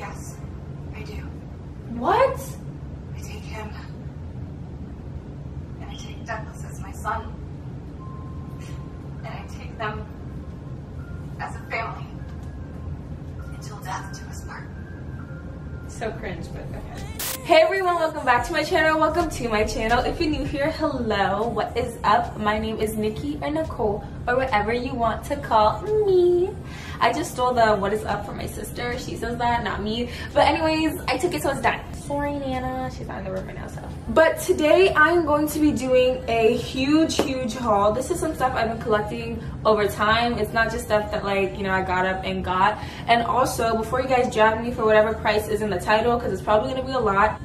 Yes, I do. What? I take him. And I take Douglas as my son. And I take them as a family. Until death do us part. So cringe, but okay. Hey everyone, welcome back to my channel. Welcome to my channel. If you're new here, hello. What is up? My name is Nikki or Nicole or whatever you want to call me. I just stole the what is up from my sister. She says that, not me. But anyways, I took it so it's done. Sorry, Nana. She's not in the room right now, so. But today I'm going to be doing a huge haul. This is some stuff I've been collecting over time. It's not just stuff that like, you know, I got up and got. And also, before you guys jab me for whatever price is in the title, because it's probably going to be a lot,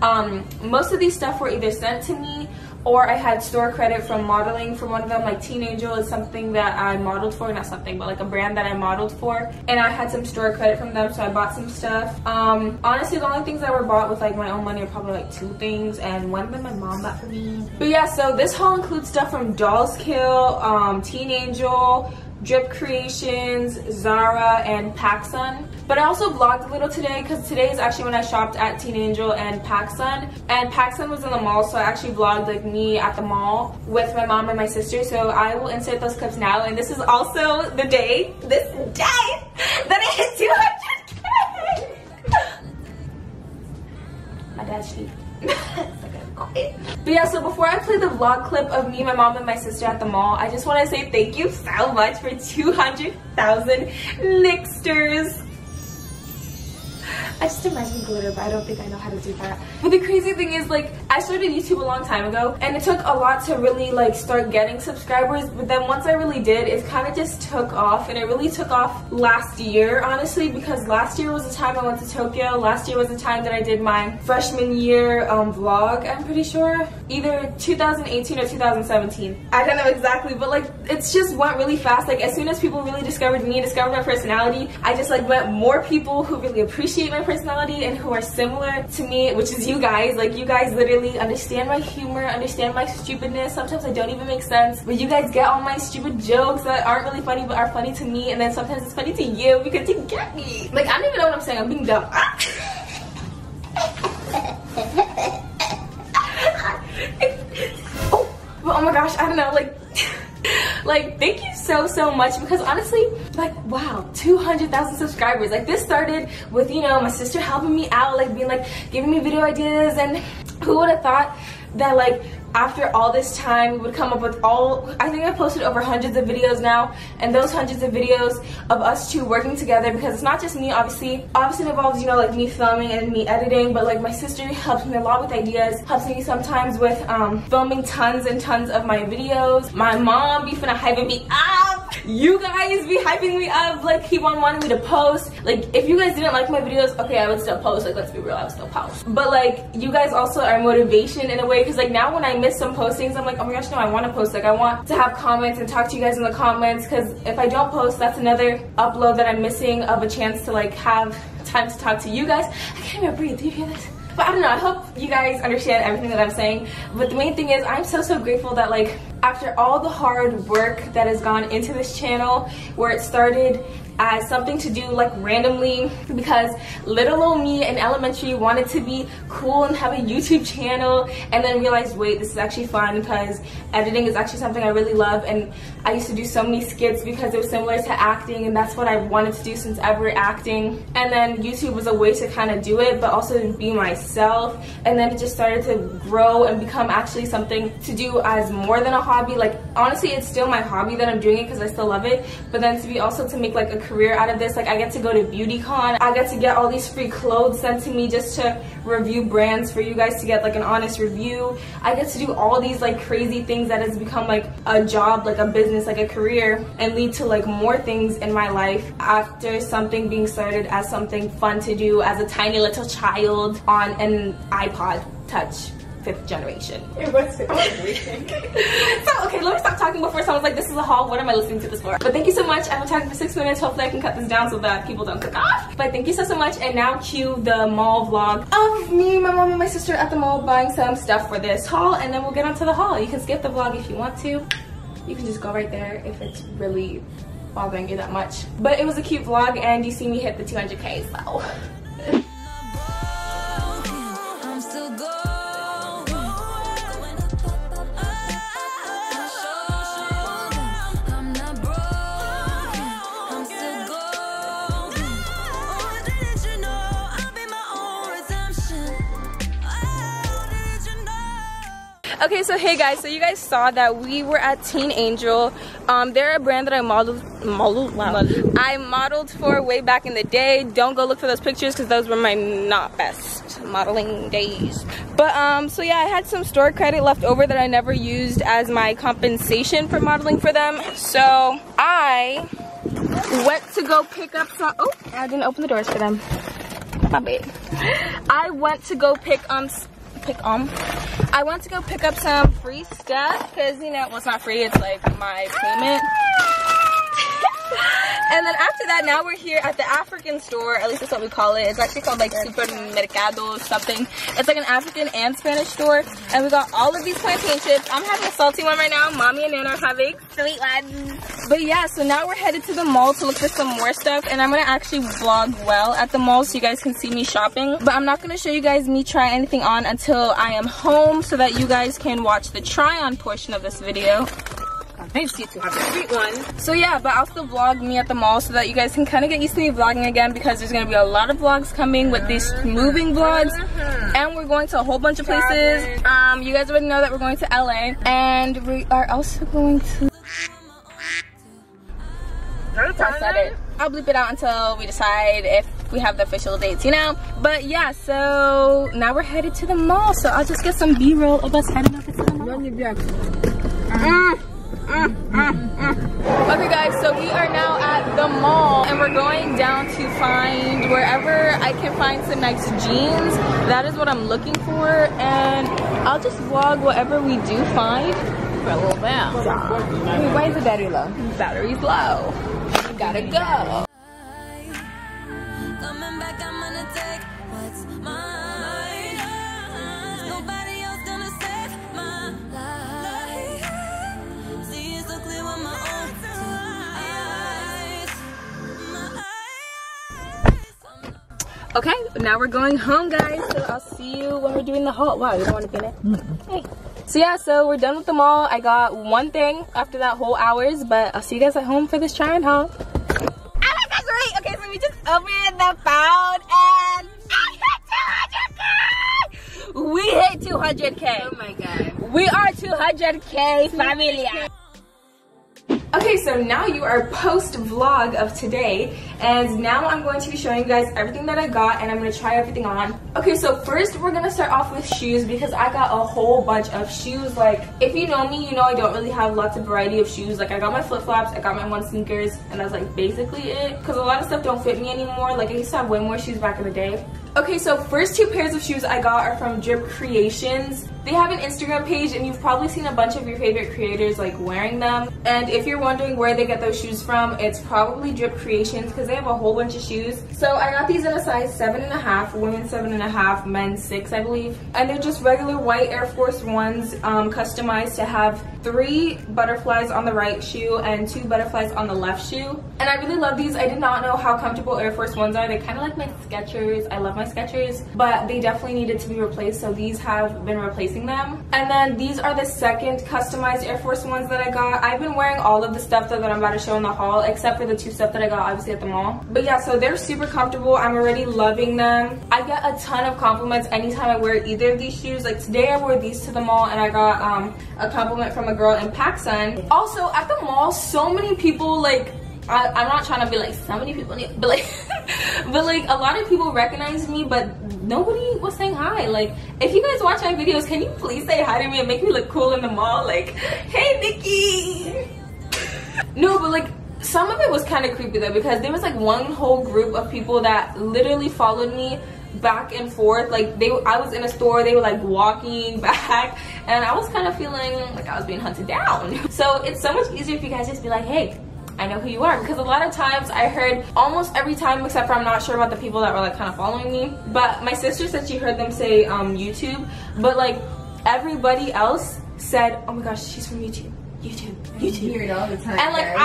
most of these stuff were either sent to me or I had store credit from modeling for one of them. Like Teen Angel is something that I modeled for, not something, but like a brand that I modeled for. And I had some store credit from them, so I bought some stuff. Honestly, the only things that were bought with like my own money are probably like two things, and one of them my mom bought for me. But yeah, so this haul includes stuff from Dolls Kill, Teen Angel, Drip Creations, Zara, and Pacsun. But I also vlogged a little today because today is actually when I shopped at Teen Angel and Pacsun. And Pacsun was in the mall, so I actually vlogged like me at the mall with my mom and my sister. So I will insert those clips now. And this is also the day, this day, that I hit 200K! My dad's cheap. But yeah, so before I play the vlog clip of me, my mom, and my sister at the mall, I just want to say thank you so much for 200,000 Nixters. I just imagine glitter, but I don't think I know how to do that. But the crazy thing is, like, I started YouTube a long time ago, and it took a lot to really, like, start getting subscribers. But then once I really did, it kind of just took off, and it really took off last year, honestly, because last year was the time I went to Tokyo. Last year was the time that I did my freshman year vlog, I'm pretty sure. Either 2018 or 2017. I don't know exactly, but, like, it's just went really fast. Like, as soon as people really discovered me, discovered my personality, I just, like, met more people who really appreciate my personality and who are similar to me, which is you guys. Like, you guys literally understand my humor, understand my stupidness. Sometimes I don't even make sense, but you guys get all my stupid jokes that aren't really funny but are funny to me, and then sometimes it's funny to you because you get me. Like, I don't even know what I'm saying. I'm being dumb. Oh my gosh, I don't know, like like, thank you so much, because honestly, like, wow, 200,000 subscribers. Like, this started with, you know, my sister helping me out, like, being like, giving me video ideas, and who would have thought that, like, after all this time, we would come up with all, I think I posted over hundreds of videos now, and those hundreds of videos of us two working together, because it's not just me, obviously it involves, you know, like me filming and me editing, but like my sister helps me a lot with ideas, helps me sometimes with filming tons and tons of my videos. My mom be finna hyping me up, you guys be hyping me up, like keep on wanting me to post. Like, if you guys didn't like my videos, okay, I would still post, like, let's be real, I would still post. But like, you guys also are motivation in a way, because like now when I miss some postings, I'm like, oh my gosh, no, I want to post. Like, I want to have comments and talk to you guys in the comments, because if I don't post, that's another upload that I'm missing of a chance to like have time to talk to you guys. I can't even breathe. Do you hear this? But I don't know, I hope you guys understand everything that I'm saying. But the main thing is, I'm so grateful that like after all the hard work that has gone into this channel, where it started as something to do like randomly because little old me in elementary wanted to be cool and have a YouTube channel, and then realized, wait, this is actually fun because editing is actually something I really love, and I used to do so many skits because it was similar to acting, and that's what I wanted to do since ever, acting. And then YouTube was a way to kind of do it but also to be myself, and then it just started to grow and become actually something to do as more than a hobby. Like, honestly, it's still my hobby that I'm doing it because I still love it, but then to be also to make like a career out of this. Like, I get to go to BeautyCon, I get to get all these free clothes sent to me just to review brands for you guys to get like an honest review. I get to do all these like crazy things that has become like a job, like a business, like a career, and lead to like more things in my life after something being started as something fun to do as a tiny little child on an iPod Touch. 5th generation. It was 5th generation. So, okay, let me stop talking before someone's like, this is a haul, what am I listening to this for? But thank you so much. I've been talking for 6 minutes. Hopefully I can cut this down so that people don't click off. But thank you so much, and now cue the mall vlog of me, my mom, and my sister at the mall buying some stuff for this haul, and then we'll get onto the haul. You can skip the vlog if you want to. You can just go right there if it's really bothering you that much. But it was a cute vlog, and you see me hit the 200K, so... Okay, so hey guys, so you guys saw that we were at Teen Angel. They're a brand that I modeled for way back in the day. Don't go look for those pictures because those were my not best modeling days. But so yeah, I had some store credit left over that I never used as my compensation for modeling for them. So I went to go pick up some. Oh, I didn't open the doors for them. My bad. I went to go pick up some free stuff because, you know, well, it's not free, it's like my payment. And then after that, now we're here at the African store, at least that's what we call it. It's actually called like Supermercado or something. It's like an African and Spanish store, and we got all of these plantain chips. I'm having a salty one right now. Mommy and Nana are having sweet ones. But yeah, so now we're headed to the mall to look for some more stuff, and I'm gonna actually vlog well at the mall so you guys can see me shopping. But I'm not gonna show you guys me try anything on until I am home so that you guys can watch the try on portion of this video. So yeah, but I'll still vlog me at the mall so that you guys can kind of get used to me vlogging again, because there's gonna be a lot of vlogs coming with these moving vlogs, and we're going to a whole bunch of places. You guys already know that we're going to LA, and we are also going to. I'll bleep it out until we decide if we have the official dates, you know. But yeah, so now we're headed to the mall, so I'll just get some B-roll of us heading up into the mall. Okay guys, so we are now at the mall and we're going down to find wherever I can find some nice jeans. That is what I'm looking for, and I'll just vlog whatever we do find for a little bit. Why is the battery low? Battery's low. You gotta go. Coming back, I'm gonna take what's mine. Nobody else gonna save my life. Okay, now we're going home, guys, so I'll see you when we're doing the haul. Wow, you don't want to be in it? Hey. So yeah, so we're done with the mall. I got one thing after that whole hours, but I'll see you guys at home for this try-on haul. Oh my gosh, wait! Okay, so we just opened the phone and we hit 200K! We hit 200K! Oh my god. We are 200K familia! Okay, so now you are post vlog of today, and now I'm going to be showing you guys everything that I got, and I'm going to try everything on. Okay, so first we're going to start off with shoes, because I got a whole bunch of shoes. Like, if you know me, you know I don't really have lots of variety of shoes. Like, I got my flip-flops, I got my one sneakers, and that's like basically it, because a lot of stuff don't fit me anymore. Like, I used to have way more shoes back in the day. Okay, so first two pairs of shoes I got are from Drip Creations. They have an Instagram page, and you've probably seen a bunch of your favorite creators like wearing them. And if you're wondering where they get those shoes from, it's probably Drip Creations, because they have a whole bunch of shoes. So I got these in a size 7.5, women's 7.5, men's 6, I believe. And they're just regular white Air Force Ones, customized to have 3 butterflies on the right shoe and 2 butterflies on the left shoe. And I really love these. I did not know how comfortable Air Force Ones are. They kind of like my Skechers. I love my Skechers, but they definitely needed to be replaced, so these have been replacing them. And then these are the second customized Air Force Ones that I got. I've been wearing all of the stuff though that I'm about to show in the haul, except for the 2 stuff that I got obviously at the mall. But yeah, so they're super comfortable. I'm already loving them. I get a ton of compliments anytime I wear either of these shoes. Like today I wore these to the mall, and I got a compliment from a girl in Pacsun. Also at the mall, so many people, like, I'm not trying to be like so many people, but like a lot of people recognize me, but nobody was saying hi. Like, if you guys watch my videos, can you please say hi to me and make me look cool in the mall? Like, hey Nikki. No, but like some of it was kind of creepy though, because there was like one whole group of people that literally followed me back and forth. Like I was in a store, they were like walking back, and I was kind of feeling like I was being hunted down. So it's so much easier if you guys just be like, hey, I know who you are, because a lot of times I heard almost every time, except for I'm not sure about the people that were like kind of following me, but my sister said she heard them say YouTube, but like everybody else said, oh my gosh, she's from YouTube, YouTube, YouTube. You hear it all the time. And like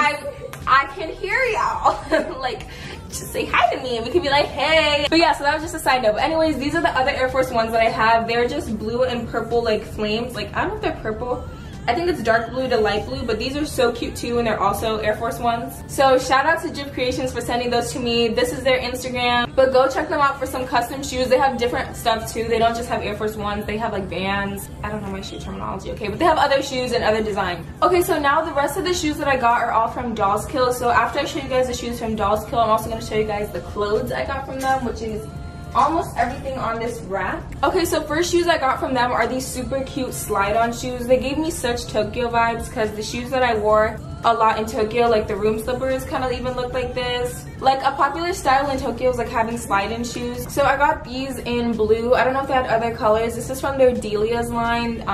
I can hear y'all. Like, just say hi to me and we could be like, hey. But yeah, so that was just a side note. But anyways, these are the other Air Force Ones that I have. They're just blue and purple, like flames. Like, I don't know if they're purple. I think it's dark blue to light blue, but these are so cute too, and they're also Air Force Ones. So shout out to Drip Creations for sending those to me. This is their Instagram, but go check them out for some custom shoes. They have different stuff too. They don't just have Air Force Ones, they have like Vans. I don't know my shoe terminology, okay, but they have other shoes and other design. Okay, so now the rest of the shoes that I got are all from Dolls Kill. So after I show you guys the shoes from Dolls Kill, I'm also going to show you guys the clothes I got from them, which is almost everything on this rack. Okay, so first shoes I got from them are these super cute slide-on shoes. They gave me such Tokyo vibes because the shoes that I wore a lot in Tokyo, like the room slippers, kind of even look like this. Like a popular style in Tokyo is like having slide-in shoes. So I got these in blue. I don't know if they had other colors. This is from their Delia's line.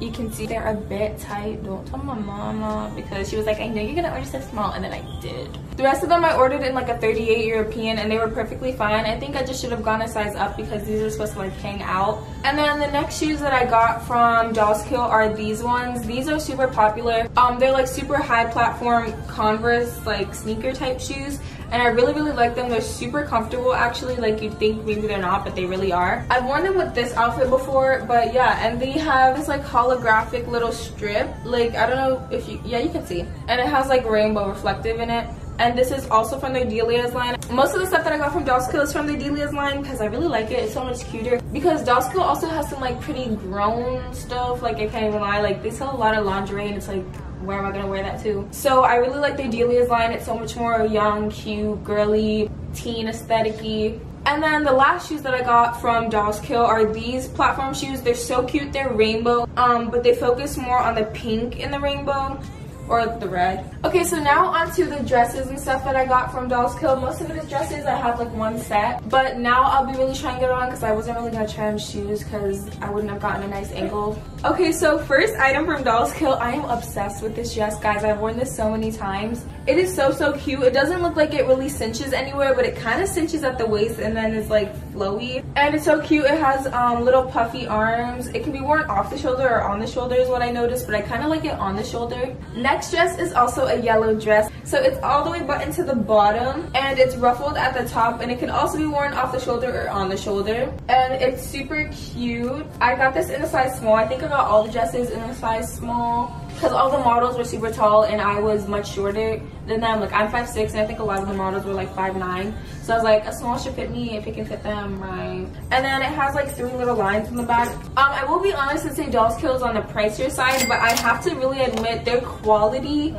You can see they're a bit tight. Don't tell my mama because she was like, I know you're gonna order stuff small, and then I did. The rest of them I ordered in like a 38 European and they were perfectly fine. I think I just should have gone a size up because these are supposed to like hang out. And then the next shoes that I got from Dolls Kill are these ones. These are super popular. They're like super high platform Converse like sneaker type shoes. And I really like them. They're super comfortable actually. Like you'd think maybe they're not, but they really are. I've worn them with this outfit before, but yeah. And they have this like holographic little strip. Like I don't know if you, yeah, you can see. And it has like rainbow reflective in it. And this is also from their Delia's line. Most of the stuff that I got from Dolls Kill is from their Delia's line because I really like it. It's so much cuter. Because Dolls Kill also has some like pretty grown stuff. Like I can't even lie. Like they sell a lot of lingerie and it's like, where am I gonna wear that to? So I really like their Delia's line. It's so much more young, cute, girly, teen aesthetic-y. And then the last shoes that I got from Dolls Kill are these platform shoes. They're so cute. They're rainbow, but they focus more on the pink in the rainbow. Or the red. Okay, so now onto the dresses and stuff that I got from Dolls Kill. Most of it is dresses. I have like one set, but now I'll be really trying to get on because I wasn't really gonna try on shoes because I wouldn't have gotten a nice angle. Okay, so first item from Dolls Kill. I am obsessed with this dress, guys. I've worn this so many times. It is so cute. It doesn't look like it really cinches anywhere, but it kind of cinches at the waist and then is like flowy. And it's so cute. It has little puffy arms. It can be worn off the shoulder or on the shoulder is what I noticed, but I kind of like it on the shoulder. Next dress is also a yellow dress, so it's all the way buttoned to the bottom and it's ruffled at the top, and it can also be worn off the shoulder or on the shoulder, and it's super cute. I got this in a size small. I think I got all the dresses in a size small because all the models were super tall and I was much shorter than them. Like I'm 5'6" and I think a lot of the models were like 5'9", so I was like, a small should fit me if it can fit them, right? And then it has like three little lines in the back. I will be honest and say Dolls Kill is on the pricier side, but I have to really admit their quality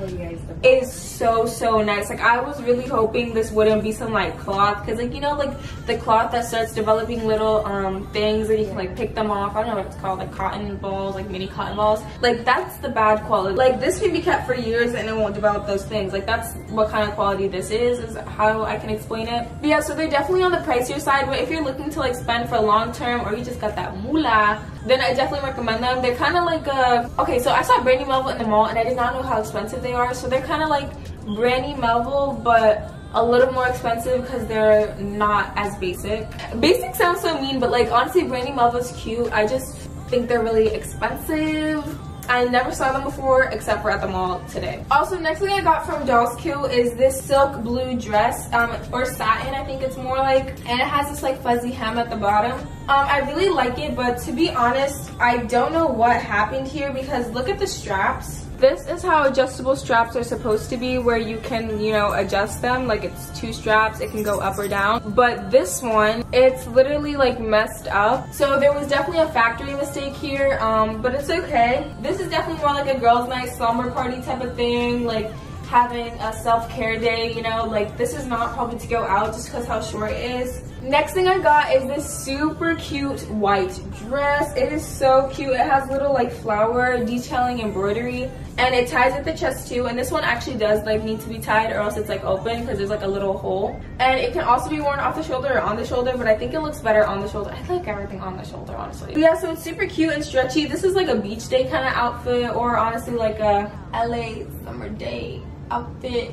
is so nice. Like I was really hoping this wouldn't be some like cloth, because like, you know, like the cloth that starts developing little things and you can like pick them off. I don't know what it's called, like cotton balls, like mini cotton balls. Like that's the bad quality. Like this can be kept for years and it won't develop those things. Like that's what kind of quality this is how I can explain it. But yeah, so they're definitely on the pricier side, but if you're looking to like spend for long term or you just got that moolah, then I definitely recommend them. They're kind of like a, okay, so I saw Brandy Melville in the mall and I did not know how expensive they are, so they're kind of like Brandy Melville but a little more expensive because they're not as basic. Basic sounds so mean, but like honestly Brandy Melville's cute. I just think they're really expensive. I never saw them before except for at the mall today. Also, next thing I got from Dolls Kill is this silk blue dress, or satin, I think it's more like, and it has this like fuzzy hem at the bottom. I really like it, but to be honest, I don't know what happened here because look at the straps. This is how adjustable straps are supposed to be, where you can, you know, adjust them. Like it's two straps, it can go up or down. But this one, it's literally like messed up. So there was definitely a factory mistake here, but it's okay. This is definitely more like a girls' night slumber party type of thing, like having a self-care day, you know, like this is not probably to go out just because how short it is. Next thing I got is this super cute white dress. It is so cute. It has little like flower detailing embroidery and it ties at the chest too, and this one actually does like need to be tied or else it's like open because there's like a little hole, and it can also be worn off the shoulder or on the shoulder, but I think it looks better on the shoulder. I like everything on the shoulder honestly. But yeah, so it's super cute and stretchy. This is like a beach day kind of outfit, or honestly like a LA summer day outfit.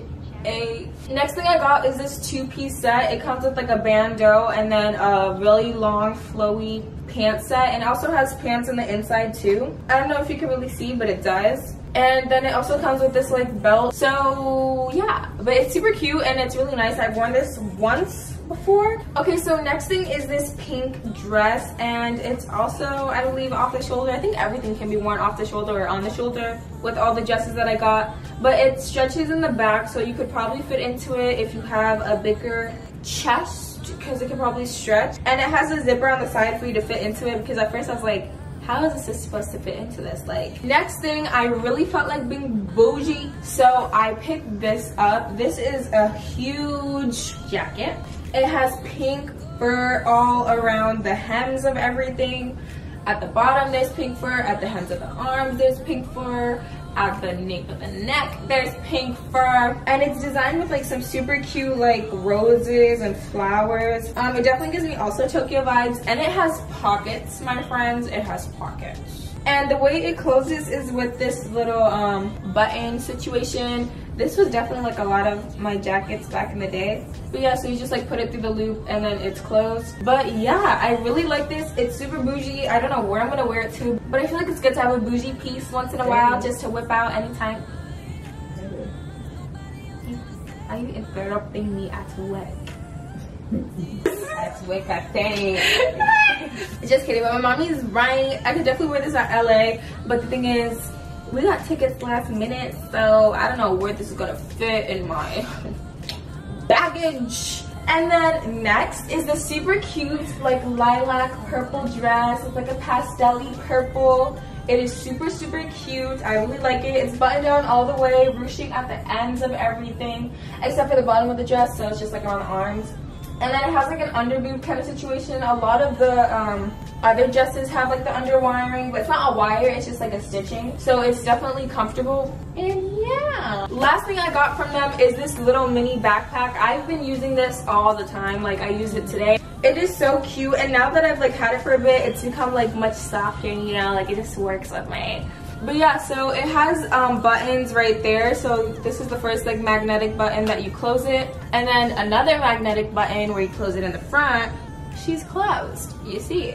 Next thing I got is this two-piece set. It comes with like a bandeau and then a really long flowy pants set, and also has pants on the inside too. I don't know if you can really see, but it does. And then it also comes with this like belt. So yeah, but it's super cute and it's really nice. I've worn this once before. Okay, so next thing is this pink dress, and it's also, I believe, off the shoulder. I think everything can be worn off the shoulder or on the shoulder with all the dresses that I got, but it stretches in the back, so you could probably fit into it if you have a bigger chest, because it could probably stretch. And it has a zipper on the side for you to fit into it, because at first I was like, how is this supposed to fit into this? Like, next thing, I really felt like being bougie, so I picked this up. This is a huge jacket. It has pink fur all around the hems of everything. At the bottom, there's pink fur. At the hems of the arms, there's pink fur. At the nape of the neck, there's pink fur. And it's designed with like some super cute like roses and flowers. It definitely gives me also Tokyo vibes. And it has pockets, my friends. It has pockets. And the way it closes is with this little button situation. This was definitely like a lot of my jackets back in the day. But yeah, so you just like put it through the loop and then it's closed. But yeah, I really like this. It's super bougie. I don't know where I'm gonna wear it to, but I feel like it's good to have a bougie piece once in a while just to whip out anytime. Are you interrupting me at work? That's work, I think. Just kidding, but my mommy's right. I could definitely wear this at LA, but the thing is, we got tickets last minute, so I don't know where this is gonna fit in my baggage. And then next is the super cute like lilac purple dress. It's like a pastel-y purple. It is super, super cute. I really like it. It's buttoned down all the way, ruching at the ends of everything, except for the bottom of the dress, so it's just like around the arms. And then it has like an underboob kind of situation. A lot of the other dresses have like the underwiring, but it's not a wire, it's just like a stitching. So it's definitely comfortable. And yeah. Last thing I got from them is this little mini backpack. I've been using this all the time. Like, I used it today. It is so cute. And now that I've like had it for a bit, it's become like much softer, you know, like it just works with my... But yeah, so it has buttons right there. So this is the first like magnetic button that you close it. And then another magnetic button where you close it in the front. She's closed, you see.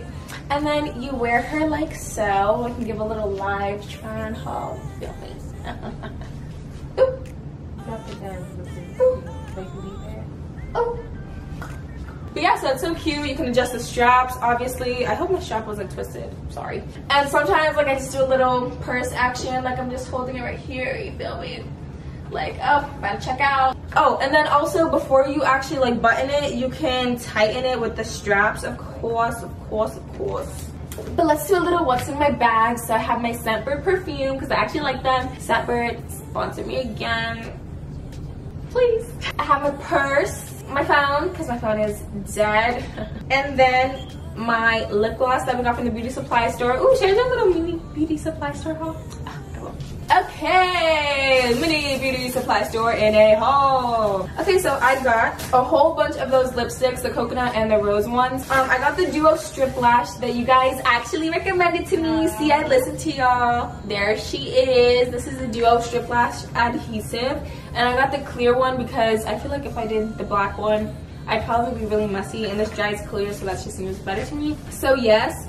And then you wear her like so. I can give a little live try on haul. Feel me. Oop. Drop it down. Oop. Oop. But yeah, so it's so cute. You can adjust the straps, obviously. I hope my strap wasn't twisted, sorry. And sometimes like I just do a little purse action, like I'm just holding it right here, you feel me? Like, oh, about to check out. Oh, and then also before you actually like button it, you can tighten it with the straps, of course, of course, of course. But let's do a little what's in my bag. So I have my Scentbird perfume, because I actually like them. Scentbird, sponsor me again, please. I have my purse, my phone, because my phone is dead, and then my lip gloss that we got from the beauty supply store. Ooh, should I do a little mini beauty supply store haul? Oh, I will. Okay, mini beauty supply store in a haul. Okay, so I got a whole bunch of those lipsticks, the coconut and the rose ones. I got the duo strip lash that you guys actually recommended to me. See, I listened to y'all. There she is. This is the duo strip lash adhesive. And I got the clear one because I feel like if I did the black one, I'd probably be really messy, and this dries clear, so that just seems better to me. So yes,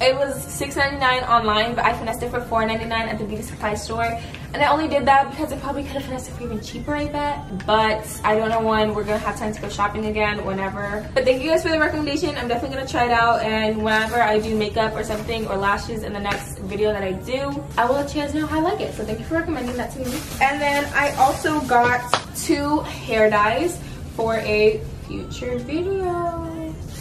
it was $6.99 online, but I finessed it for $4.99 at the beauty supply store. And I only did that because I probably could have finessed it for even cheaper, I bet. But I don't know when we're gonna have time to go shopping again, whenever. But thank you guys for the recommendation. I'm definitely gonna try it out, and whenever I do makeup or something or lashes in the next video that I do, I will let you guys know how I like it. So thank you for recommending that to me. And then I also got two hair dyes for a future video.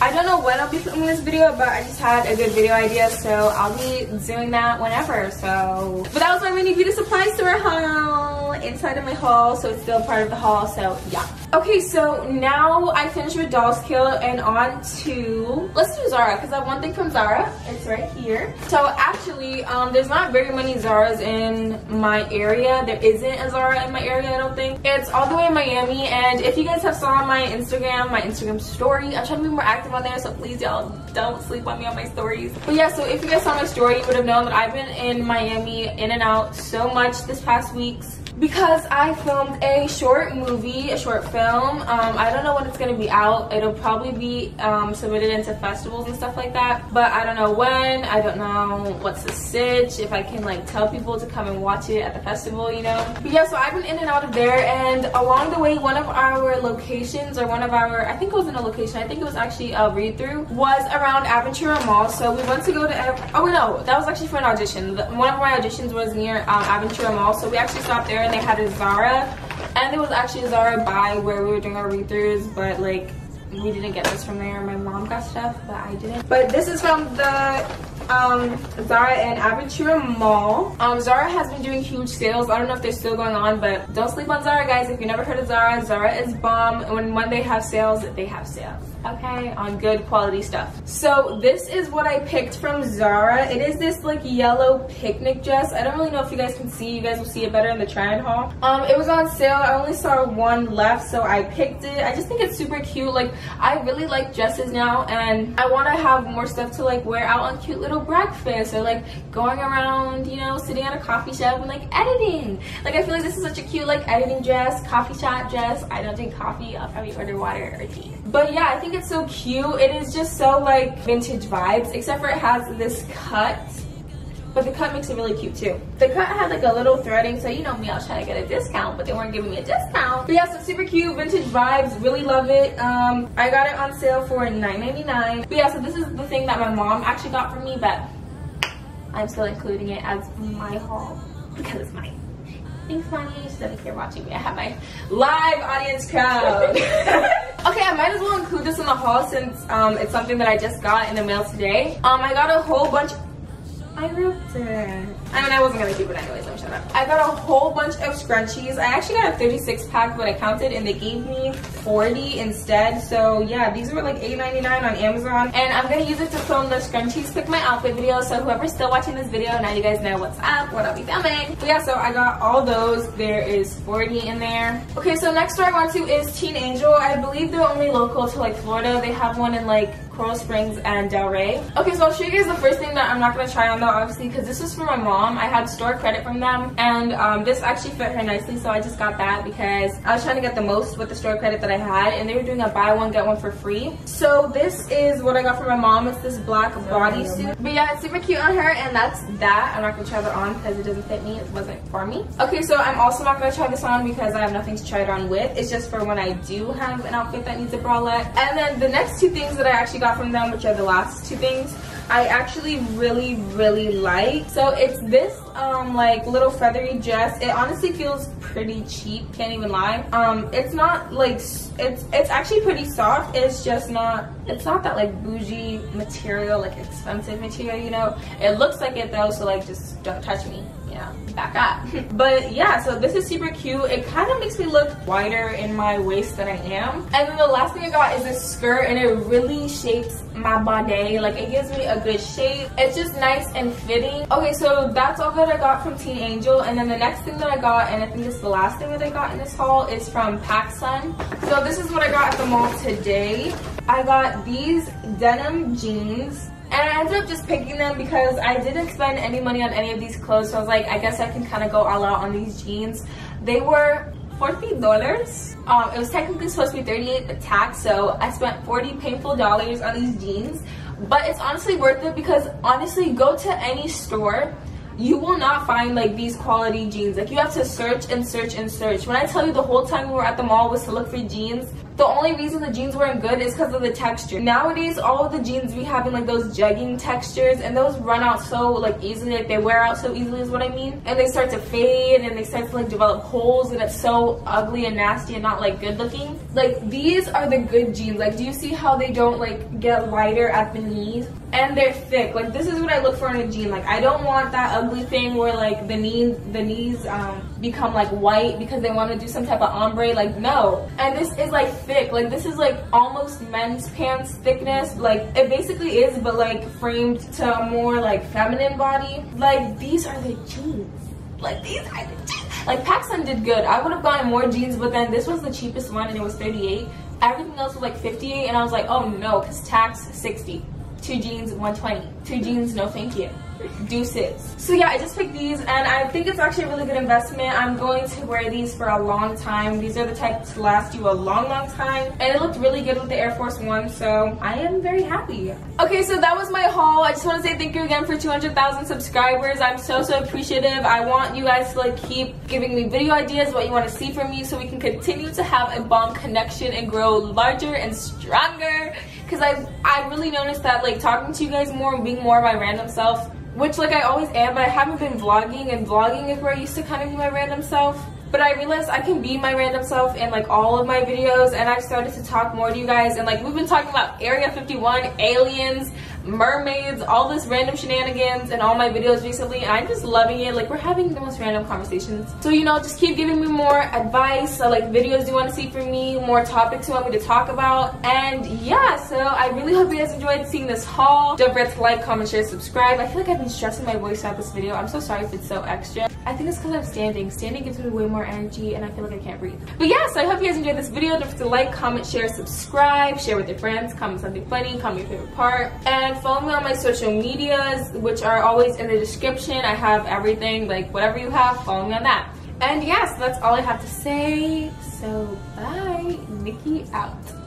I don't know when I'll be filming this video, but I just had a good video idea, so I'll be doing that whenever, so. But that was my mini beauty supply store haul, inside of my haul, so it's still part of the haul, so yeah. Okay, so now I finished with Dolls Kill and on to, let's do Zara, because I have one thing from Zara. It's right here. So actually, there's not very many Zaras in my area. There isn't a Zara in my area, I don't think. It's all the way in Miami, and if you guys have saw my Instagram story, I'm trying to be more active on there, so please y'all don't sleep on me on my stories. But yeah, so if you guys saw my story, you would have known that I've been in Miami in and out so much this past week. because I filmed a short movie, a short film. I don't know when it's going to be out. It'll probably be submitted into festivals and stuff like that, but I don't know when. I don't know what's the sitch, if I can like tell people to come and watch it at the festival, you know. But yeah, so I've been in and out of there, and along the way, one of our locations, or one of our, I think it was in a location, I think it was actually a read-through, was around Aventura Mall. So we went to go to, oh no, that was actually for an audition. One of my auditions was near Aventura Mall, so we actually stopped there, and they had a Zara, and there was actually a Zara by where we were doing our read-throughs, but like we didn't get this from there. My mom got stuff, but I didn't. But this is from the Zara and Aventura Mall. Zara has been doing huge sales. I don't know if they're still going on, but don't sleep on Zara, guys. If you never heard of Zara, Zara is bomb. When they have sales, they have sales, okay, on good quality stuff. So this is what I picked from Zara. It is this like yellow picnic dress. I don't really know if you guys can see. You guys will see it better in the try-on haul. It was on sale. I only saw one left, so I picked it. I just think it's super cute. Like, I really like dresses now, and I want to have more stuff to like wear out on cute little breakfasts, or like going around, you know, sitting at a coffee shop and like editing. Like, I feel like this is such a cute like editing dress, coffee shop dress. I don't drink coffee. I'll probably order water or tea. But yeah, I think it's so cute. It is just so like vintage vibes, except for it has this cut, but the cut makes it really cute too. The cut had like a little threading, so you know me, I was trying to get a discount, but they weren't giving me a discount. But yeah, so super cute, vintage vibes, really love it. I got it on sale for $9.99. But yeah, so this is the thing that my mom actually got for me, but I'm still including it as my haul because it's mine. Thanks, mommy. She doesn't care watching me. I have my live audience crowd. Okay, I might as well include this in the haul since it's something that I just got in the mail today. I got a whole bunch. I ripped it. I mean, I wasn't gonna keep it anyways, so shut up. I got a whole bunch of scrunchies. I actually got a 36 pack, but I counted and they gave me 40 instead. So yeah, these were like $8.99 on Amazon, and I'm gonna use it to film the scrunchies pick my outfit video. So whoever's still watching this video, now you guys know what's up, what I'll be filming. But yeah, so I got all those. There is 40 in there. Okay, so next store I went to is Teen Angel. I believe they're only local to like Florida. They have one in like Coral Springs and Delray. Okay, so I'll show you guys the first thing that I'm not gonna try on though, obviously, because this was for my mom. I had store credit from them, and this actually fit her nicely, so I just got that because I was trying to get the most with the store credit that I had, and they were doing a buy one get one for free. So this is what I got for my mom. It's this black bodysuit, but yeah, it's super cute on her, and that's that. I'm not gonna try that on because it doesn't fit me. It wasn't for me. Okay, so I'm also not gonna try this on because I have nothing to try it on with. It's just for when I do have an outfit that needs a bralette. And then the next two things that I actually got from them, which are the last two things, I actually really like. So it's this like little feathery dress. It honestly feels pretty cheap, can't even lie. It's not like, it's actually pretty soft. It's just not, it's not that like bougie material, like expensive material, you know. It looks like it though, so like just don't touch me, you know, back up. But yeah, so this is super cute. It kind of makes me look wider in my waist than I am. And then the last thing I got is this skirt, and it really shapes my body. Like, it gives me a good shape. It's just nice and fitting. Okay, so that's all that I got from Teen Angel. And then the next thing that I got, and I think it's the last thing that I got in this haul, is from Pacsun. So this is what I got at the mall today. I got these denim jeans, and I ended up just picking them because I didn't spend any money on any of these clothes. So I was like, I guess I can kind of go all out on these jeans. They were $40. It was technically supposed to be $38 with tax, so I spent $40 painful dollars on these jeans. But it's honestly worth it because honestly, go to any store, you will not find like these quality jeans. Like, you have to search and search and search. When I tell you the whole time we were at the mall was to look for jeans, the only reason the jeans weren't good is because of the texture. Nowadays, all of the jeans we have in like those jegging textures, and those run out so like easily, like they wear out so easily is what I mean. And they start to fade, and they start to like develop holes, and it's so ugly and nasty and not like good looking. Like, these are the good jeans. Like, do you see how they don't like get lighter at the knees? And they're thick. Like, this is what I look for in a jean. Like, I don't want that ugly thing where like the knees become like white because they want to do some type of ombre. Like, no. And this is like thick. Like, this is like almost men's pants thickness. Like, it basically is, but like framed to a more like feminine body. Like, these are the jeans. Like, these are the jeans. Like, Pacsun did good. I would have gotten more jeans, but then this was the cheapest one, and it was $38. Everything else was like $58, and I was like, oh no, because tax $60. Two jeans, 120. Two jeans, no thank you. Deuces. So yeah, I just picked these and I think it's actually a really good investment. I'm going to wear these for a long time. These are the type to last you a long time, and it looked really good with the Air Force One, so I am very happy. Okay, so that was my haul. I just want to say thank you again for 200,000 subscribers. I'm so appreciative. I want you guys to like keep giving me video ideas, what you want to see from me, so we can continue to have a bomb connection and grow larger and stronger, because I really noticed that like talking to you guys more and being more of my random self, which like I always am, but I haven't been vlogging, and vlogging is where I used to kind of be my random self. But I realized I can be my random self in like all of my videos, and I've started to talk more to you guys, and like we've been talking about Area 51, aliens, mermaids, all this random shenanigans in all my videos recently, and I'm just loving it. Like we're having the most random conversations. So you know, just keep giving me more advice, so like videos you want to see from me, more topics you want me to talk about, and yeah, so I really hope you guys enjoyed seeing this haul. Don't forget to like, comment, share, subscribe. I feel like I've been stressing my voice out this video. I'm so sorry if it's so extra. I think it's because I'm standing. Standing gives me way more energy and I feel like I can't breathe. But yeah, so I hope you guys enjoyed this video. Don't forget to like, comment, share, subscribe, share with your friends, comment something funny, comment your favorite part, and follow me on my social medias, which are always in the description. I have everything, like whatever you have, follow me on that. And yes, yeah, so that's all I have to say. So bye, Nikki out.